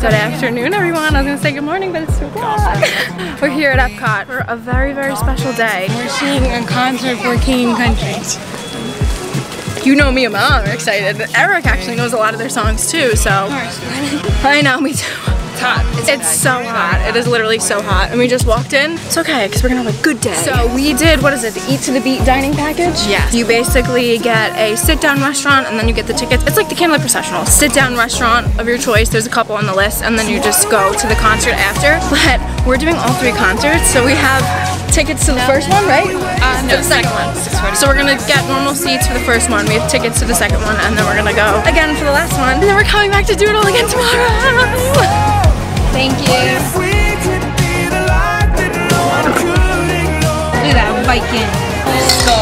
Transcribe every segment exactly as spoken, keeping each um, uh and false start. Good afternoon, everyone. I was gonna say good morning, but it's two o'clock. We're here at Epcot for a very, very special day. We're seeing a concert for King Country. You know me and my mom are excited. Eric actually knows a lot of their songs too, so. I know, me too. Hot. It's, it's so hot. It is literally so hot. And we just walked in. It's okay, because we're gonna have a good day. So we did, what is it, the Eat to the Beat dining package? Yes. You basically get a sit-down restaurant, and then you get the tickets. It's like the Candlelight Processional. Sit-down restaurant of your choice. There's a couple on the list, and then you just go to the concert after. But we're doing all three concerts, so we have tickets to the first one, right? Uh, no, the second one. So we're gonna get normal seats for the first one. We have tickets to the second one, and then we're gonna go again for the last one. And then we're coming back to do it all again tomorrow. Thank you. Look at that Viking. Let's go.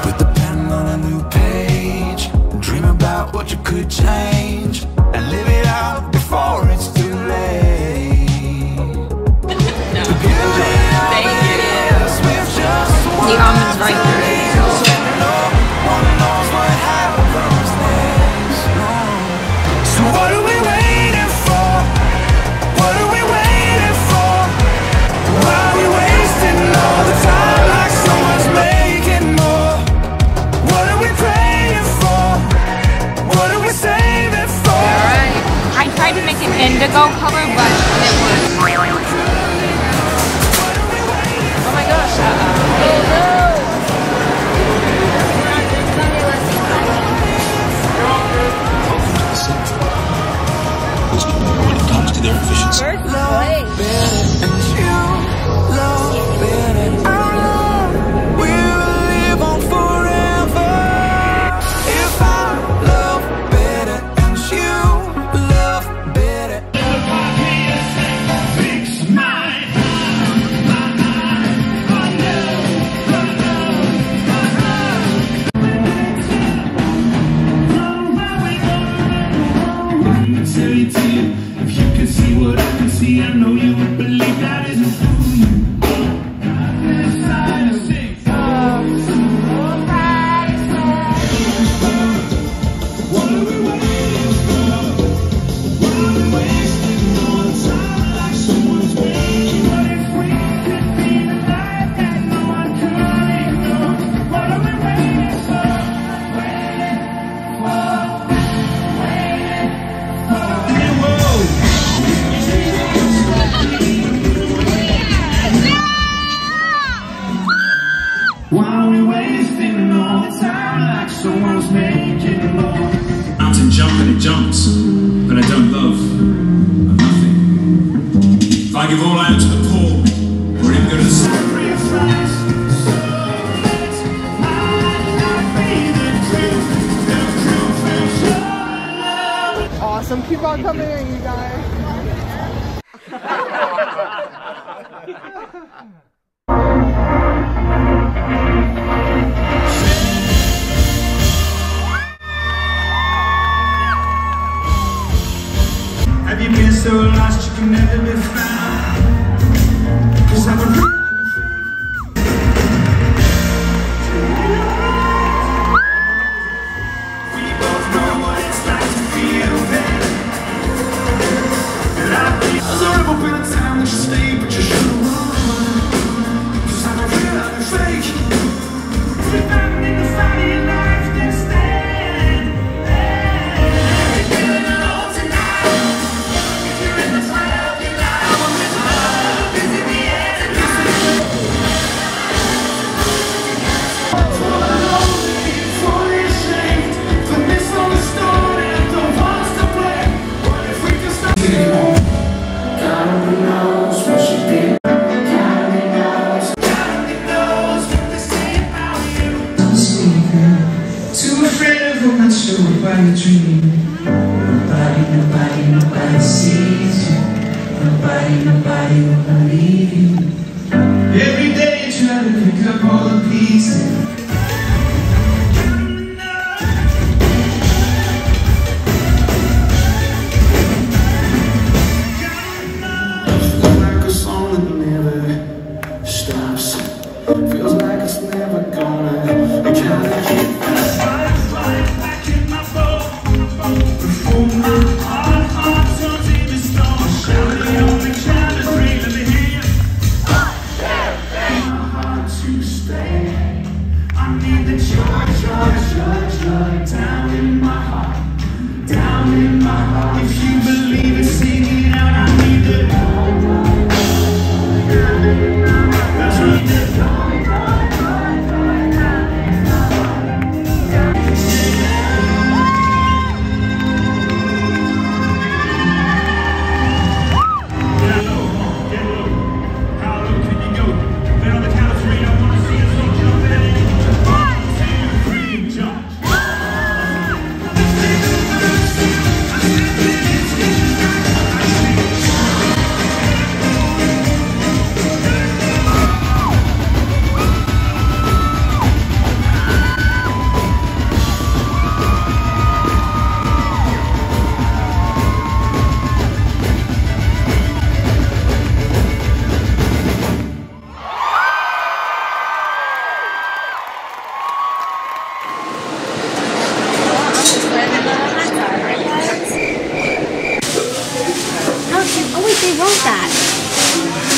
Put the pen on a new page. Dream about what you could change and live it out before it's too late. No. The almonds right here. So what are we waiting for? What are we waiting for? Why are we wasting all the time like someone's making more? What are we praying for? What are we saving for? Alright. I tried to make an indigo color, but it was. Oh my gosh. Uh-oh. When it comes to their efficiency. Stops.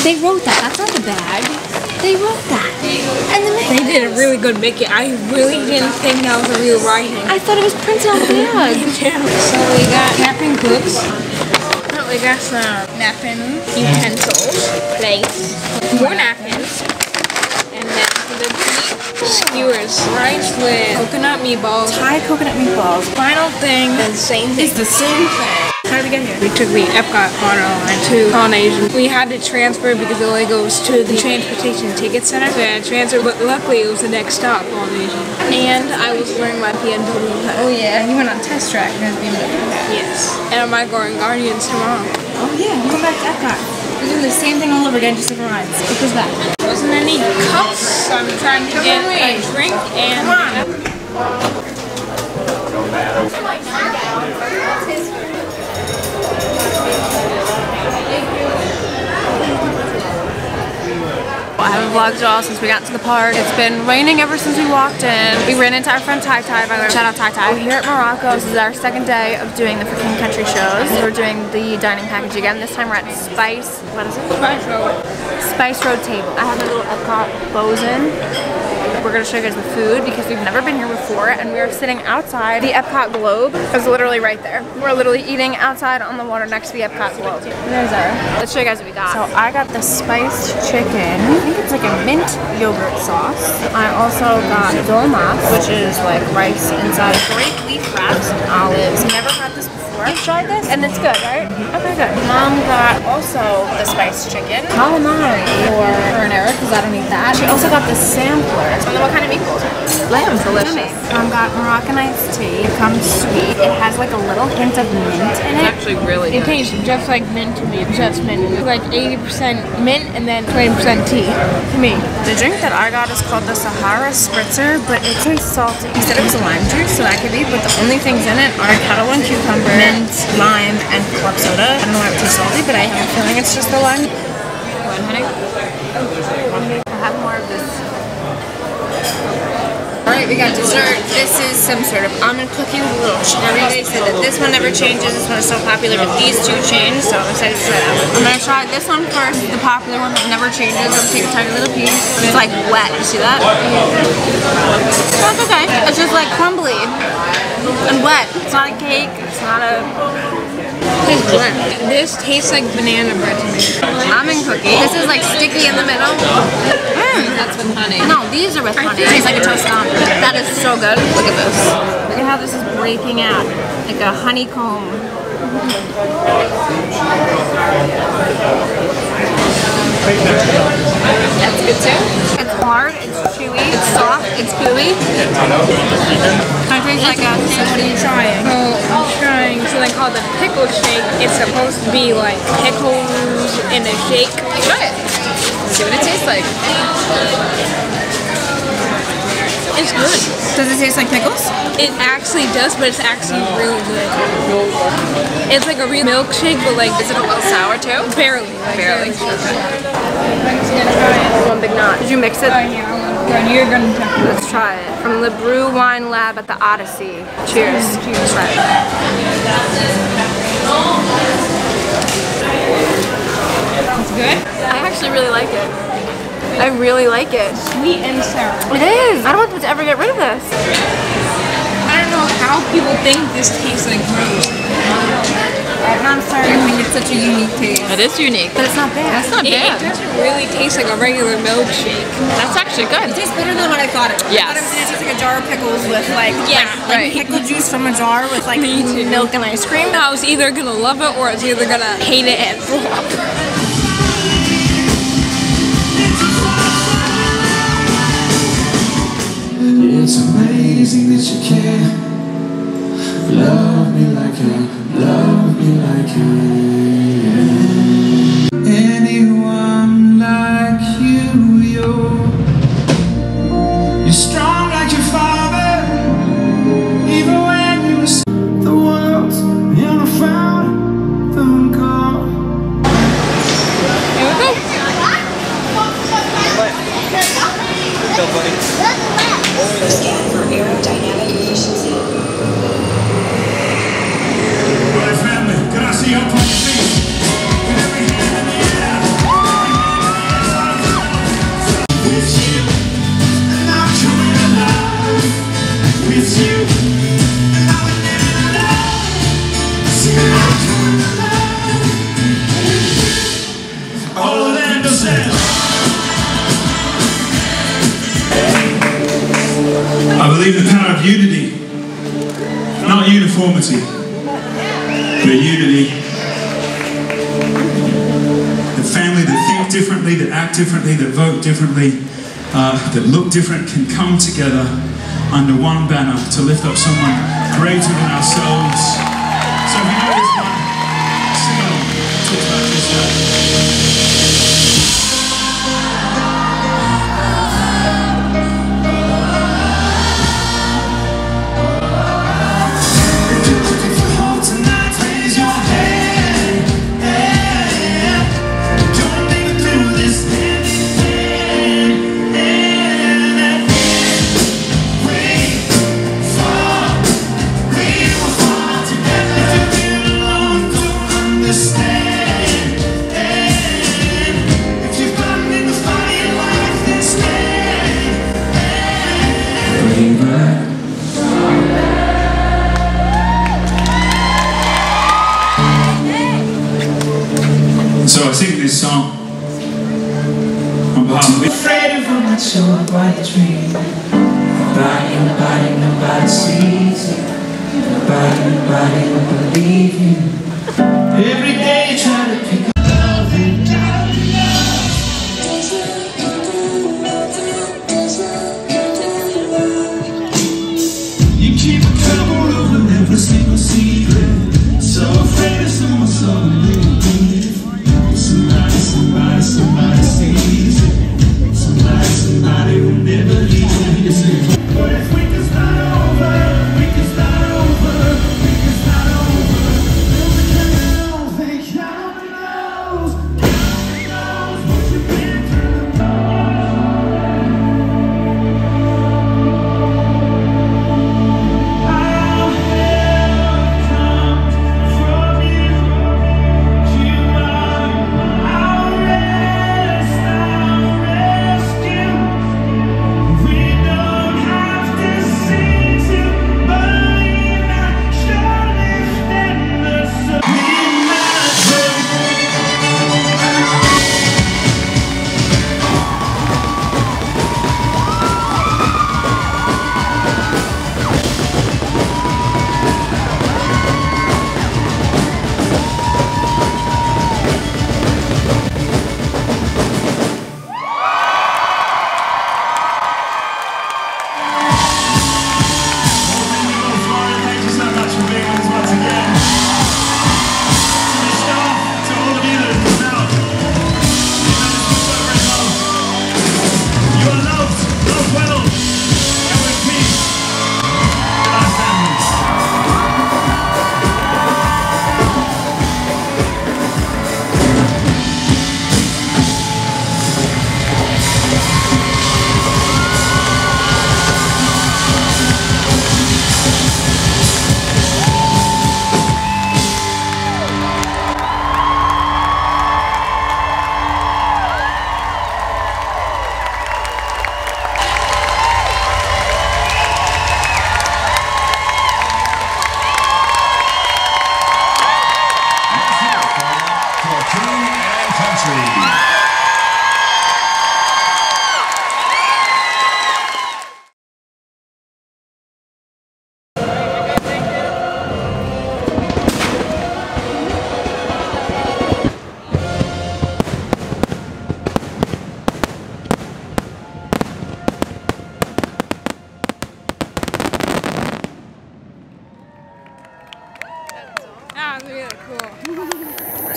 They wrote that. That's not the bag. They wrote that. And the they did a really good Mickey. I really didn't think that was a real writing. I thought it was printed on the bag. Yeah. So we got napping books. We got some napkin utensils, plates, more napkins, and then for the beef, skewers, rice with coconut meatballs, Thai coconut meatballs. Final thing, the same thing. It's the same thing. How did we get here? We took the Epcot model and to Polynesian. We had to transfer because it only goes to the transportation ticket center. So I had to transfer, but luckily it was the next stop, Polynesian. And I was wearing my B M W hat. Oh yeah, and you went on Test Track and it Yes. And am I going Guardians tomorrow? Oh yeah, I'm going back to Epcot. We're doing the same thing all over again, just different rides. What was that? There wasn't any cups, so I'm trying to Come get away. a drink and... Come on! No matter. I haven't vlogged at all since we got to the park. It's been raining ever since we walked in. We ran into our friend Tai Tai, by the way. Shout out Tai Tai. We're here at Morocco. This is our second day of doing the freaking country shows. We're doing the dining package again. This time we're at Spice, what is it? Spice Road. Spice Road Table. I have a little Epcot bosun. We're gonna show you guys the food because we've never been here before, and we are sitting outside. The Epcot Globe is literally right there. We're literally eating outside on the water next to the Epcot Globe. There's our. Let's show you guys what we got. So I got the spiced chicken. I think it's like a mint yogurt sauce. I also got dolmas, which is like rice inside grape leaf wraps and olives. Never had this before. You've tried this? And it's good, right? Okay, good. Mom got also the spiced chicken. Calamari or marinara, because I don't eat that. She also got the sampler. And then what kind of meatballs are these? Lamb's delicious. Um, got Moroccan iced tea. It comes sweet. It has like a little hint of mint in it. It's actually really good. It tastes just like mint to me. It's just mint. It's like eighty percent mint and then twenty percent tea to me. The drink that I got is called the Sahara spritzer, but it tastes salty. He said it was a lime juice, so that could be, but the only things in it are kettle and cucumber, mint, lime, and club soda. I don't know why it tastes salty, but I have a feeling it's just the lime. Go on, honey. I have more of this. Alright, we got dessert. This is some sort of almond cookie with a little cherry. They said that this one never changes. This one is so popular, but these two change, so I'm excited to try that one. I'm gonna try this one first, the popular one that never changes. I'm gonna take a tiny little piece. It's like wet. You see that? That's okay. It's just like crumbly and wet. It's not a cake. It's not a... This tastes like banana bread to me. Almond cookie. This is like sticky in the middle. Mm. That's with honey. No, these are with honey. It tastes like a toasted almond. That is so good. Look at this. Look at how this is breaking out. Like a honeycomb. That's good too. It's hard, it's chewy, it's soft, it's gooey. I taste like a... What are you trying? Something called the pickle shake. It's supposed to be like pickles in a shake. Try it. See what it tastes like. It's good. Does it taste like pickles? It actually does, but it's actually really good. It's like a real milkshake, but like... Is it a little sour too? Barely. Like barely. Barely. One big knot. Did you mix it? Oh, yeah. You're gonna try it. Let's try it. From the Brew Wine Lab at the Odyssey. Cheers. Cheers. Try it. It's good? I actually really like it. I really like it. Sweet and sour. It is. I don't want them to ever get rid of this. I don't know how people think this tastes like rose. I'm sorry, I think it's such a unique taste. It is unique. But it's not bad. That's not it, bad. It doesn't really taste like a regular milkshake. That's actually good. It tastes better than what I thought it was. Yes. I thought it was going to taste like a jar of pickles with like, yeah, like, right. like pickle juice from a jar with like milk and ice cream. I was either going to love it or I was either going to hate it and throw up. It's amazing that you care. Love me like I, love me like I am. Anyone like you, you're, you're strong like your father, even when you were the world, and I found them gone. Here we go. What? Still funny. Scan for aerodynamic efficiency. I believe the power of unity, not uniformity, but unity. The family that think differently, that act differently, that vote differently, uh, that look different can come together under one banner to lift up someone greater than ourselves. So if you know this one, sing along, talk about this.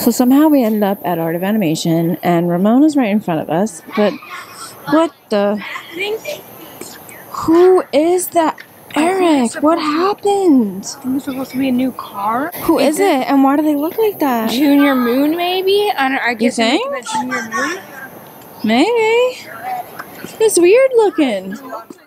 So somehow we ended up at Art of Animation, and Ramona's right in front of us, but what the... Who is that? Eric, what happened? I think it's supposed to be a new car. Who is, is it? it? And why do they look like that? Junior Moon, maybe? I don't know, I guess you think? Junior Moon? Maybe. It's weird looking.